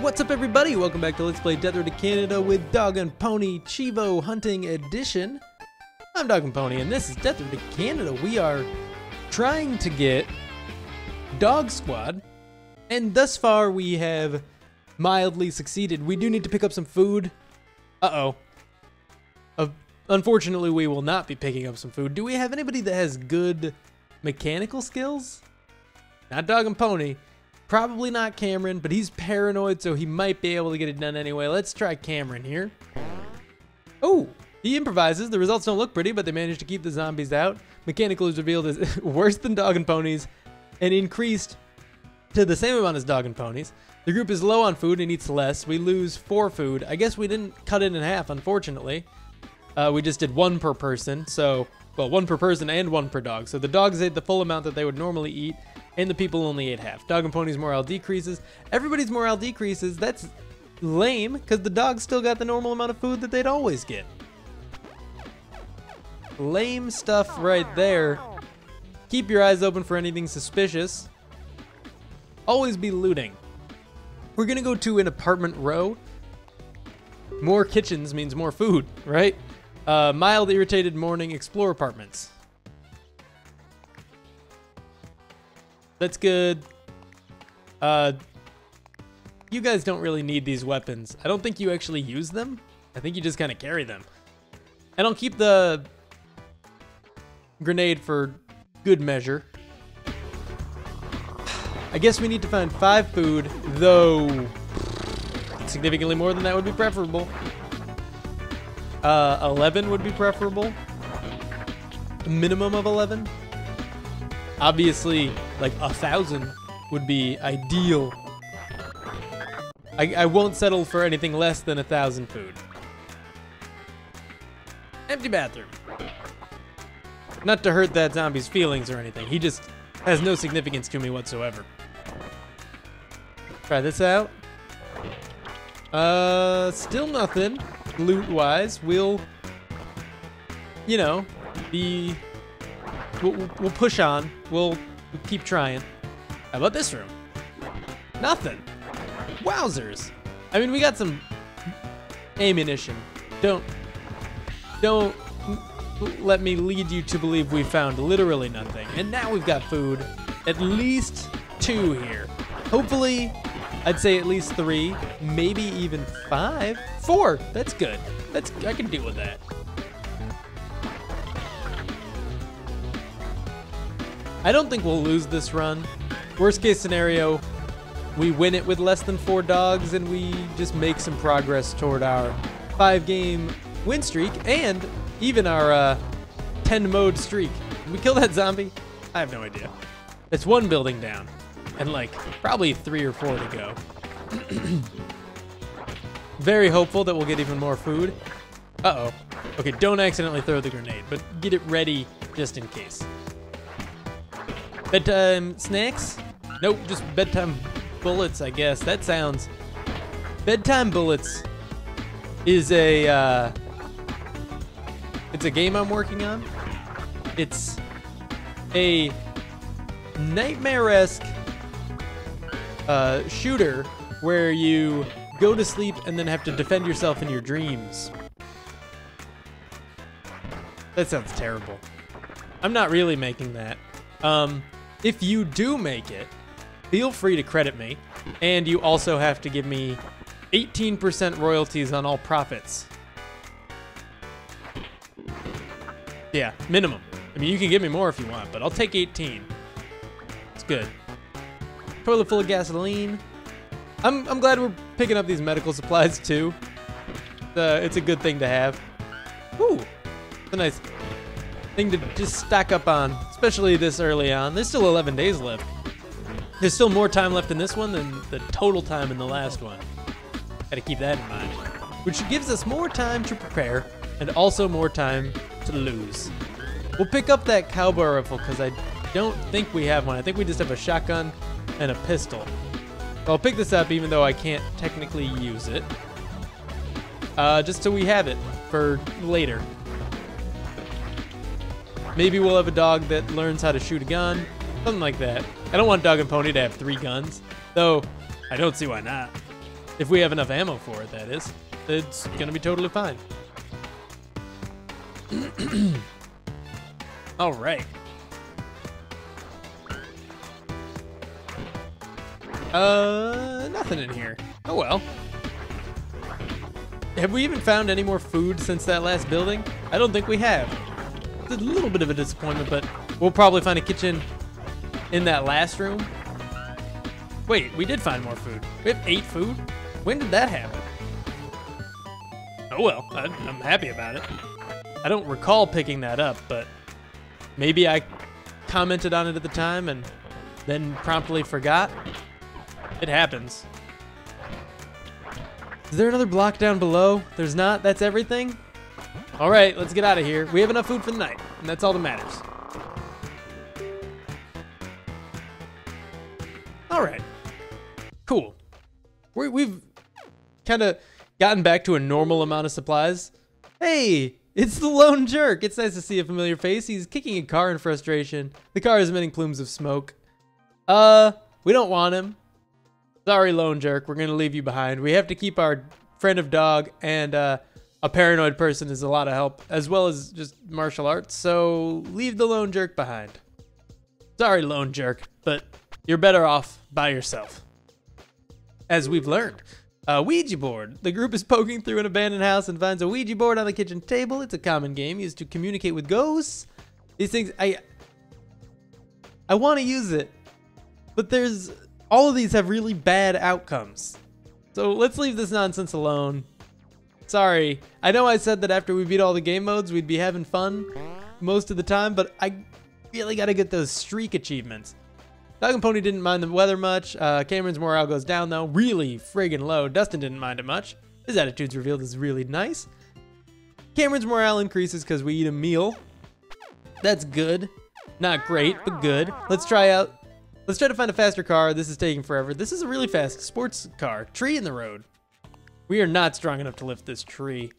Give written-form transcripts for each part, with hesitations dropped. What's up, everybody? Welcome back to Let's Play Death Road to Canada with Dog and Pony Chivo Hunting Edition. I'm Dog and Pony, and this is Death Road to Canada. We are trying to get Dog Squad, and thus far we have mildly succeeded. We do need to pick up some food. Uh-oh. Unfortunately, we will not be picking up some food. Do we have anybody that has good mechanical skills? Not Dog and Pony. Probably not Cameron, but he's paranoid, so he might be able to get it done anyway. Let's try Cameron here. Oh, he improvises. The results don't look pretty, but they managed to keep the zombies out. Mechanical is revealed as worse than Dog and Ponies and increased to the same amount as Dog and Ponies. The group is low on food and eats less. We lose 4 food. I guess we didn't cut it in half, unfortunately. We just did 1 per person, so... Well, 1 per person and 1 per dog. So the dogs ate the full amount that they would normally eat, and the people only ate half. Dog and Pony's morale decreases. Everybody's morale decreases. That's lame, because the dogs still got the normal amount of food that they'd always get. Lame stuff right there. Keep your eyes open for anything suspicious. Always be looting. We're going to go to an apartment row. More kitchens means more food, right? Mild irritated morning, explore apartments. That's good. You guys don't really need these weapons. I don't think you actually use them. I think you just kind of carry them. And I'll keep the grenade for good measure. I guess we need to find 5 food, though significantly more than that would be preferable. 11 would be preferable. A minimum of 11. Obviously, like 1,000 would be ideal. I won't settle for anything less than 1,000 food. Empty bathroom. Not to hurt that zombie's feelings or anything. He just has no significance to me whatsoever. Try this out. Still nothing. Loot-wise, we'll, you know, be, we'll push on. We'll keep trying. How about this room? Nothing. Wowzers. I mean, we got some ammunition. Don't let me lead you to believe we found literally nothing. And now we've got food. At least 2 here. Hopefully, I'd say at least 3, maybe even 5. 4, that's good. I can deal with that. I don't think we'll lose this run. Worst case scenario, we win it with less than 4 dogs and we just make some progress toward our 5-game win streak and even our 10-mode streak. Did we kill that zombie? I have no idea. It's 1 building down. And like probably 3 or 4 to go. Very hopeful that we'll get even more food. Uh-oh. Okay, don't accidentally throw the grenade, but get it ready just in case. Bedtime snacks? Nope, just bedtime bullets, I guess. That sounds... Bedtime bullets is a... It's a game I'm working on. It's a nightmare-esque shooter where you go to sleep and then have to defend yourself in your dreams. That sounds terrible. I'm not really making that. If you do make it, feel free to credit me, and you also have to give me 18% royalties on all profits. Yeah, minimum. I mean, you can give me more if you want, but I'll take 18. It's good. Toilet full of gasoline. I'm glad we're picking up these medical supplies too. It's a good thing to have. Ooh, it's a nice thing to just stack up on, especially this early on. There's still 11 days left. There's still more time left in this one than the total time in the last one. Gotta keep that in mind. Which gives us more time to prepare and also more time to lose. We'll pick up that cowboy rifle because I don't think we have one. I think we just have a shotgun and a pistol. I'll pick this up even though I can't technically use it. Just so we have it for later. Maybe we'll have a dog that learns how to shoot a gun. Something like that. I don't want Dog and Pony to have 3 guns. Though, I don't see why not. If we have enough ammo for it, that is. It's gonna be totally fine. Alright. Nothing in here. Oh well. Have we even found any more food since that last building? I don't think we have. It's a little bit of a disappointment, but we'll probably find a kitchen in that last room. Wait, we did find more food. We have 8 food? When did that happen? Oh well, I'm happy about it. I don't recall picking that up, but maybe I commented on it at the time and then promptly forgot. It happens. Is there another block down below? There's not? That's everything? Alright, let's get out of here. We have enough food for the night, and that's all that matters. Alright. Cool. We've kind of gotten back to a normal amount of supplies. Hey! It's the Lone Jerk! It's nice to see a familiar face. He's kicking a car in frustration. The car is emitting plumes of smoke. We don't want him. Sorry, Lone Jerk. We're gonna leave you behind. We have to keep our friend of dog and a paranoid person is a lot of help, as well as just martial arts, so leave the Lone Jerk behind. Sorry, Lone Jerk, but you're better off by yourself. As we've learned. Ouija board. The group is poking through an abandoned house and finds a Ouija board on the kitchen table. It's a common game used to communicate with ghosts. These things, I want to use it, but there's all of these have really bad outcomes. So let's leave this nonsense alone. Sorry, I know I said that after we beat all the game modes, we'd be having fun most of the time, but I really got to get those streak achievements. Dog and Pony didn't mind the weather much. Cameron's morale goes down, though. Really friggin' low. Dustin didn't mind it much. His attitude's revealed is really nice. Cameron's morale increases because we eat a meal. That's good. Not great, but good. Let's try to find a faster car. This is taking forever. This is a really fast sports car. Tree in the road. We are not strong enough to lift this tree.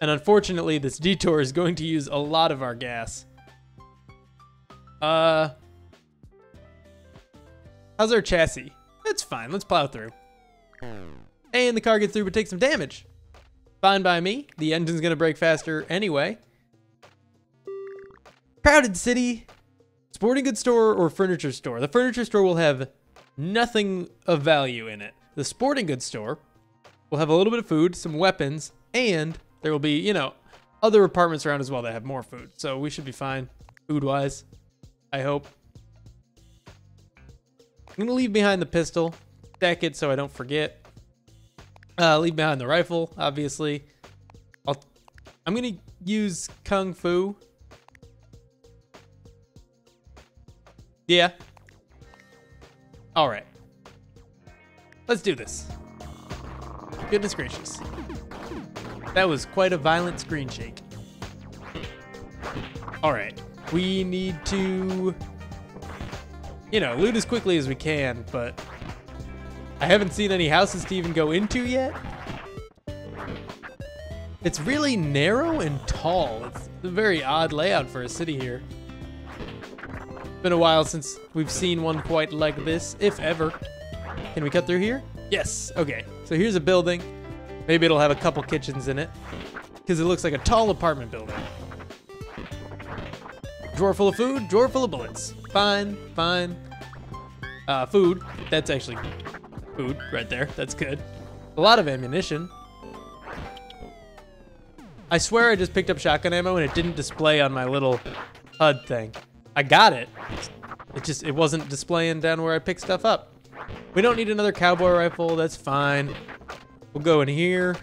And unfortunately, this detour is going to use a lot of our gas. How's our chassis? That's fine. Let's plow through. And the car gets through but takes some damage. Fine by me. The engine's going to brake faster anyway. Crowded city. Sporting goods store or furniture store? The furniture store will have nothing of value in it. The sporting goods store will have a little bit of food, some weapons, and there will be, you know, other apartments around as well that have more food. So we should be fine food-wise, I hope. I'm gonna leave behind the pistol, stack it so I don't forget. Leave behind the rifle, obviously. I'm gonna use Kung Fu. Yeah. All right. Let's do this. Goodness gracious. That was quite a violent screen shake. All right. We need to... You know, loot as quickly as we can, but I haven't seen any houses to even go into yet. It's really narrow and tall. It's a very odd layout for a city here. It's been a while since we've seen one quite like this, if ever. Can we cut through here? Yes, okay. So here's a building. Maybe it'll have a couple kitchens in it because it looks like a tall apartment building. Drawer full of food, drawer full of bullets. Fine, fine. Food. That's actually food right there. That's good. A lot of ammunition. I swear I just picked up shotgun ammo and it didn't display on my little HUD thing. I got it. It wasn't displaying down where I picked stuff up. We don't need another cowboy rifle. That's fine. We'll go in here.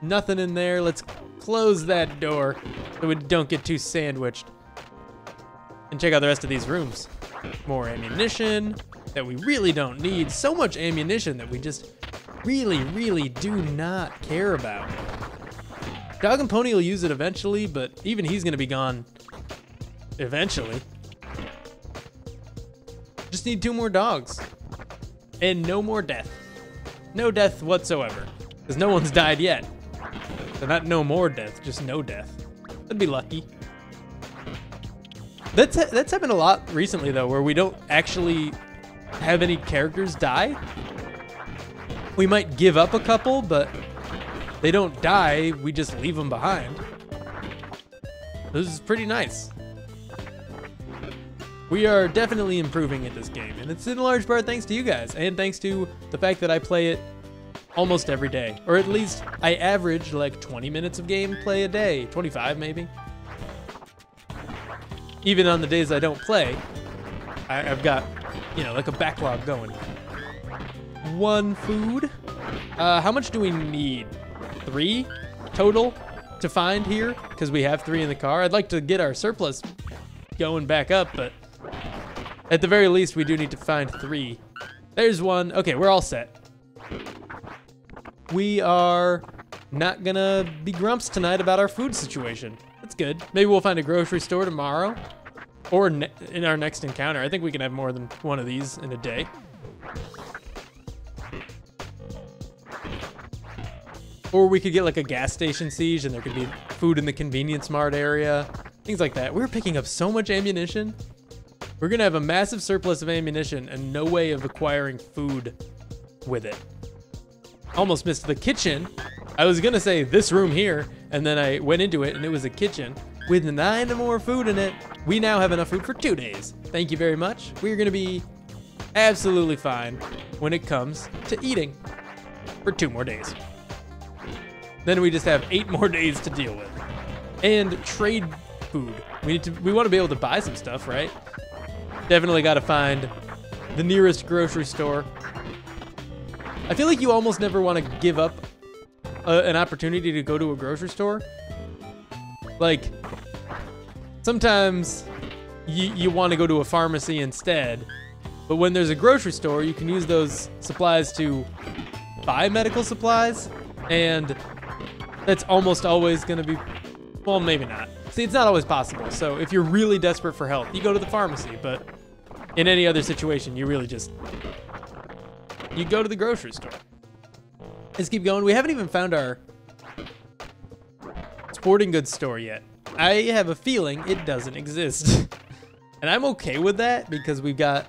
Nothing in there. Let's close that door so we don't get too sandwiched. And check out the rest of these rooms. More ammunition that we really don't need. So much ammunition that we just really do not care about. Dog and Pony will use it eventually, but even he's going to be gone eventually. Just need 2 more dogs. And no more death. No death whatsoever. Because no one's died yet. So not no more death, just no death. That'd be lucky. That's happened a lot recently, though, where we don't actually have any characters die. We might give up a couple, but they don't die. We just leave them behind. This is pretty nice. We are definitely improving at this game, and it's in large part thanks to you guys, and thanks to the fact that I play it almost every day, or at least I average like 20 minutes of gameplay a day, 25 maybe. Even on the days I don't play, I've got, you know, like a backlog going. One food. How much do we need? 3 total to find here, because we have 3 in the car. I'd like to get our surplus going back up, but at the very least, we do need to find 3. There's 1. Okay, we're all set. We are not gonna be grumps tonight about our food situation. That's good. Maybe we'll find a grocery store tomorrow or in our next encounter. I think we can have more than one of these in a day. Or we could get like a gas station siege and there could be food in the convenience mart area, things like that. We're picking up so much ammunition. We're gonna have a massive surplus of ammunition and no way of acquiring food with it. Almost missed the kitchen. I was gonna say this room here, and then I went into it and it was a kitchen with 9 more food in it. We now have enough food for 2 days. Thank you very much. We're gonna be absolutely fine when it comes to eating for 2 more days. Then we just have 8 more days to deal with and trade food. We want to be able to buy some stuff, right? Definitely got to find the nearest grocery store. I feel like you almost never want to give up an opportunity to go to a grocery store. Like, sometimes you want to go to a pharmacy instead, but when there's a grocery store, you can use those supplies to buy medical supplies, and that's almost always going to be, well, maybe not. See, it's not always possible, so if you're really desperate for help, you go to the pharmacy, but in any other situation, you really just... you go to the grocery store. Let's keep going. We haven't even found our sporting goods store yet. I have a feeling it doesn't exist. And I'm okay with that because we've got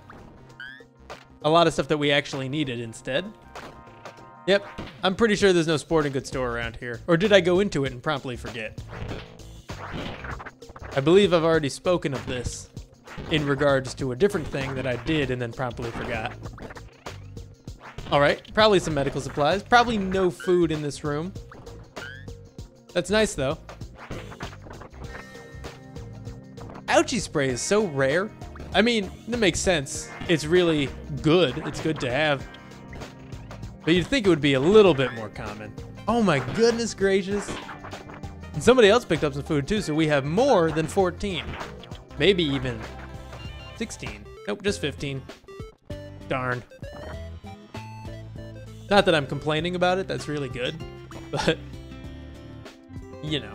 a lot of stuff that we actually needed instead. Yep, I'm pretty sure there's no sporting goods store around here. Or did I go into it and promptly forget? I believe I've already spoken of this in regards to a different thing that I did and then promptly forgot. All right, probably some medical supplies. Probably no food in this room. That's nice though. Ouchie spray is so rare. I mean, that makes sense. It's really good. It's good to have. But you'd think it would be a little bit more common. Oh my goodness gracious. And somebody else picked up some food too, so we have more than 14. Maybe even 16. Nope, just 15. Darn. Not that I'm complaining about it, that's really good, but, you know.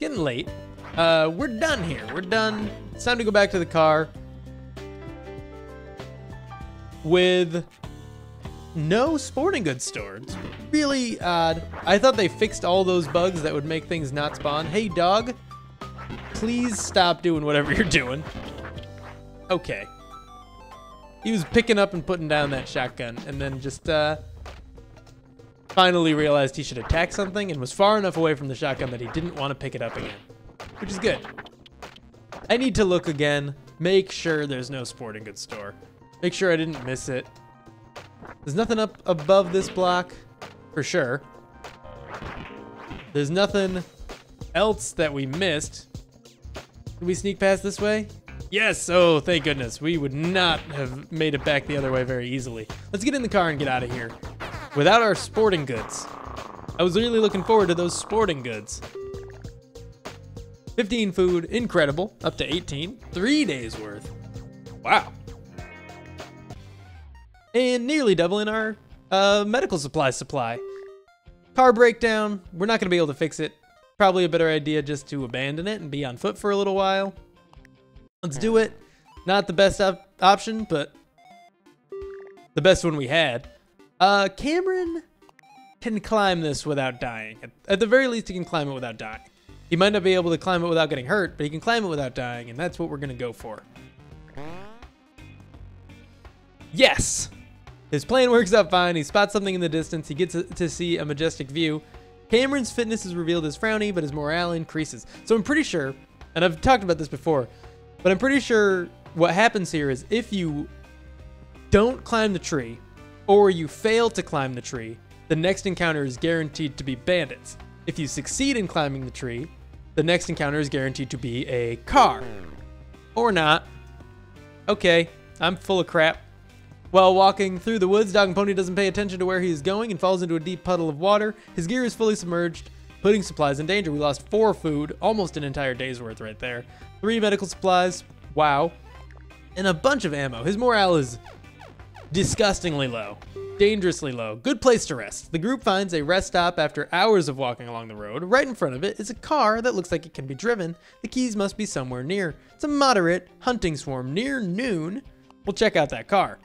Getting late. We're done here, we're done. It's time to go back to the car with no sporting goods store. It's really odd. I thought they fixed all those bugs that would make things not spawn. Hey dog, please stop doing whatever you're doing. Okay. He was picking up and putting down that shotgun and then just finally realized he should attack something and was far enough away from the shotgun that he didn't want to pick it up again, which is good. I need to look again, make sure there's no sporting goods store. Make sure I didn't miss it. There's nothing up above this block for sure. There's nothing else that we missed. Did we sneak past this way? Yes, oh, thank goodness. We would not have made it back the other way very easily. Let's get in the car and get out of here. Without our sporting goods. I was really looking forward to those sporting goods. 15 food, incredible, up to 18, 3 days worth. Wow. And nearly doubling our medical supply. Car breakdown, we're not gonna be able to fix it. Probably a better idea just to abandon it and be on foot for a little while. Let's do it. Not the best option, but the best one we had. Cameron can climb this without dying. At the very least, he can climb it without dying. He might not be able to climb it without getting hurt, but he can climb it without dying, and that's what we're gonna go for. Yes! His plan works out fine. He spots something in the distance. He gets to see a majestic view. Cameron's fitness is revealed as frowny, but his morale increases. So I'm pretty sure, and I've talked about this before, but I'm pretty sure what happens here is if you don't climb the tree or you fail to climb the tree, the next encounter is guaranteed to be bandits. If you succeed in climbing the tree, the next encounter is guaranteed to be a car. Or not. Okay, I'm full of crap. While walking through the woods, Dog and Pony doesn't pay attention to where he is going and falls into a deep puddle of water. His gear is fully submerged, putting supplies in danger. We lost 4 food, almost an entire day's worth right there. 3 medical supplies, wow, and a bunch of ammo. His morale is disgustingly low, dangerously low. Good place to rest. The group finds a rest stop after hours of walking along the road. Right in front of it is a car that looks like it can be driven. The keys must be somewhere near. It's a moderate hunting swarm near noon. We'll check out that car.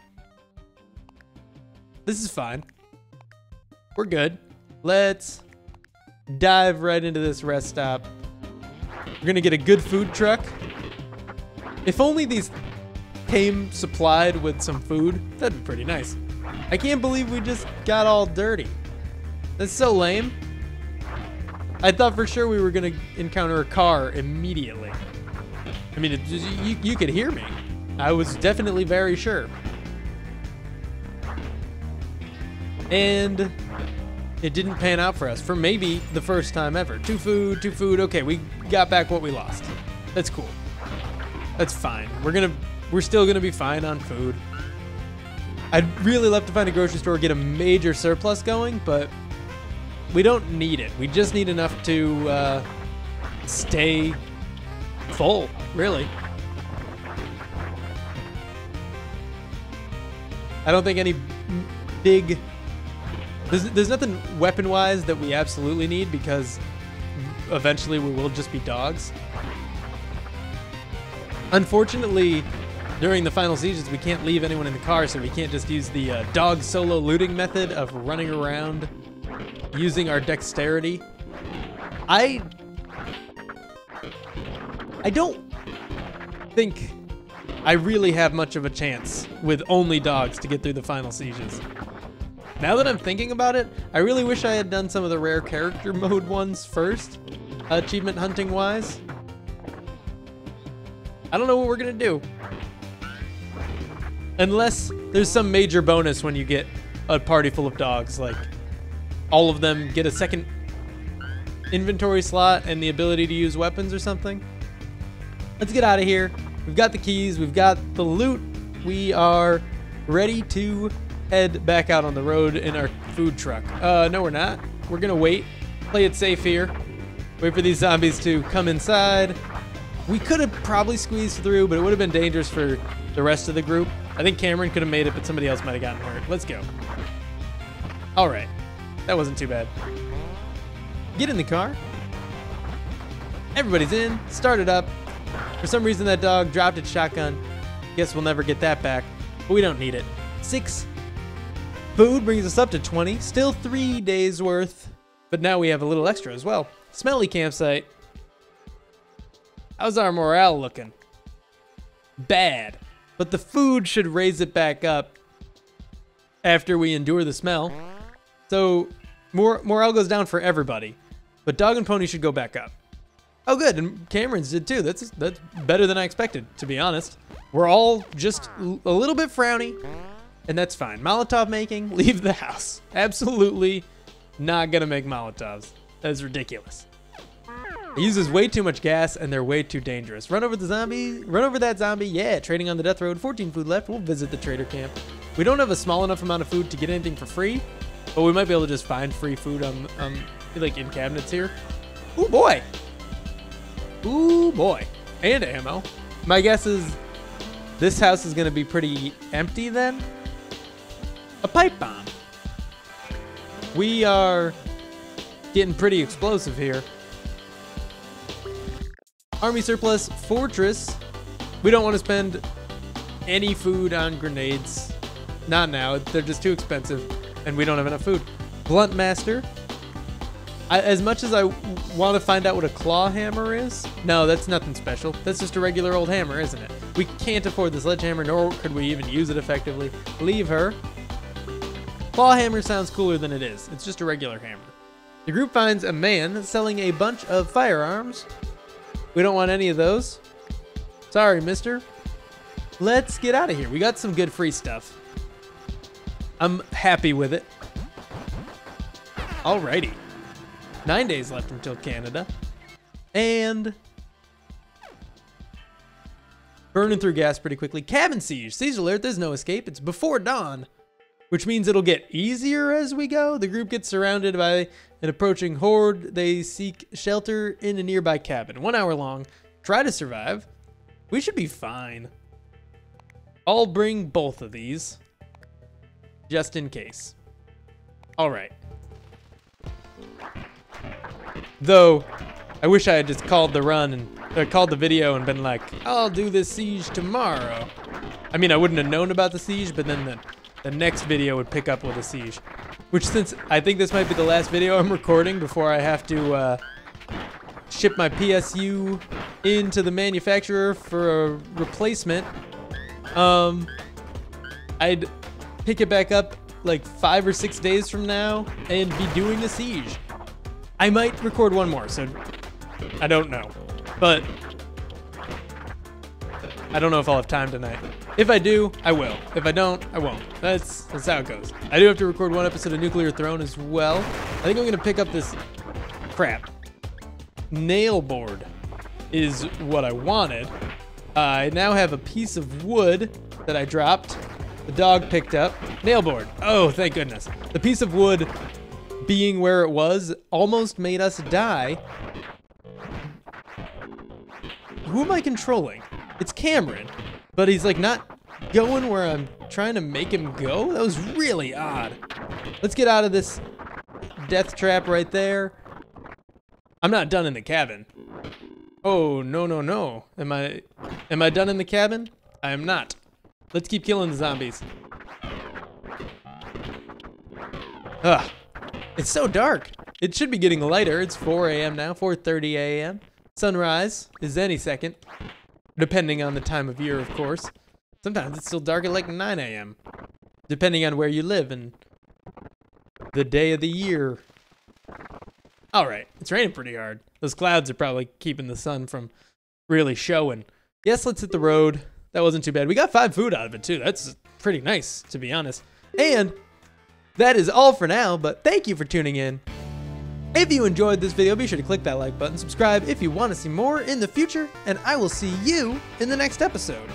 This is fine. We're good. Let's dive right into this rest stop. We're gonna get a good food truck. If only these came supplied with some food, that'd be pretty nice. I can't believe we just got all dirty. That's so lame. I thought for sure we were gonna encounter a car immediately. I mean, you could hear me. I was definitely very sure. And it didn't pan out for us for maybe the first time ever. 2 food, 2 food. Okay, we got back what we lost. That's cool. That's fine. We're still gonna be fine on food. I'd really love to find a grocery store, get a major surplus going, but we don't need it. We just need enough to stay full, really. I don't think any big... There's nothing weapon-wise that we absolutely need because eventually we will just be dogs. Unfortunately, during the final sieges, we can't leave anyone in the car, so we can't just use the dog solo looting method of running around using our dexterity. I don't think I really have much of a chance with only dogs to get through the final sieges. Now that I'm thinking about it, I really wish I had done some of the rare character mode ones first, achievement hunting wise. I don't know what we're gonna do. Unless there's some major bonus when you get a party full of dogs, like all of them get a second inventory slot and the ability to use weapons or something. Let's get out of here. We've got the keys, we've got the loot. We are ready to head back out on the road in our food truck. No, we're not. We're gonna wait, play it safe here. Wait for these zombies to come inside. We could have probably squeezed through, but it would have been dangerous for the rest of the group. I think Cameron could have made it, but somebody else might have gotten hurt. Let's go. All right, that wasn't too bad. Get in the car. Everybody's in, start it up. For some reason that dog dropped its shotgun. Guess we'll never get that back, but we don't need it. 6 food brings us up to 20, still 3 days worth, but now we have a little extra as well. Smelly campsite. How's our morale looking? Bad, but the food should raise it back up after we endure the smell. So morale goes down for everybody, but Dog and Pony should go back up. Oh good, and Cameron's did too. That's better than I expected, to be honest. We're all just a little bit frowny. And that's fine. Molotov making, leave the house. Absolutely not gonna make Molotovs. That is ridiculous. It uses way too much gas and they're way too dangerous. Run over the zombie, run over that zombie. Yeah, trading on the death road, 14 food left. We'll visit the trader camp. We don't have a small enough amount of food to get anything for free, but we might be able to just find free food like in cabinets here. Ooh boy. Ooh boy. And ammo. My guess is this house is gonna be pretty empty then. A pipe bomb. We are getting pretty explosive here. Army surplus, fortress. We don't want to spend any food on grenades. Not now, they're just too expensive and we don't have enough food. Blunt master. As much as I want to find out what a claw hammer is, no, that's nothing special. That's just a regular old hammer, isn't it? We can't afford the sledgehammer, nor could we even use it effectively. Leave her. Claw hammer sounds cooler than it is. It's just a regular hammer. The group finds a man selling a bunch of firearms. We don't want any of those. Sorry, mister. Let's get out of here. We got some good free stuff. I'm happy with it. Alrighty. 9 days left until Canada. And burning through gas pretty quickly. Cabin siege. Siege alert. There's no escape. It's before dawn, which means it'll get easier as we go. The group gets surrounded by an approaching horde. They seek shelter in a nearby cabin. 1 hour long. Try to survive. We should be fine. I'll bring both of these just in case. All right. Though, I wish I had just called the run and called the video and been like, I'll do this siege tomorrow. I mean, I wouldn't have known about the siege, but then the next video would pick up with a siege. Which, since I think this might be the last video I'm recording before I have to ship my PSU into the manufacturer for a replacement, I'd pick it back up like 5 or 6 days from now and be doing a siege. I might record one more, so I don't know, but I don't know if I'll have time tonight. If I do, I will. If I don't, I won't. That's how it goes. I do have to record one episode of Nuclear Throne as well. I think I'm gonna pick up this crap. Nail board is what I wanted. I now have a piece of wood that I dropped. The dog picked up. Nail board. Oh, thank goodness. The piece of wood being where it was almost made us die. Who am I controlling? It's Cameron, but he's like not going where I'm trying to make him go. That was really odd. Let's get out of this death trap right there. I'm not done in the cabin. Oh, no, no, no. Am I done in the cabin? I am not. Let's keep killing the zombies. Ugh. It's so dark. It should be getting lighter. It's 4 a.m. now, 4:30 a.m. Sunrise is any second, depending on the time of year, of course. Sometimes it's still dark at like 9 a.m., depending on where you live and the day of the year. All right, it's raining pretty hard. Those clouds are probably keeping the sun from really showing. Yes, let's hit the road. That wasn't too bad. We got 5 food out of it too. That's pretty nice, to be honest. And that is all for now, but thank you for tuning in. If you enjoyed this video, be sure to click that like button, subscribe if you want to see more in the future, and I will see you in the next episode.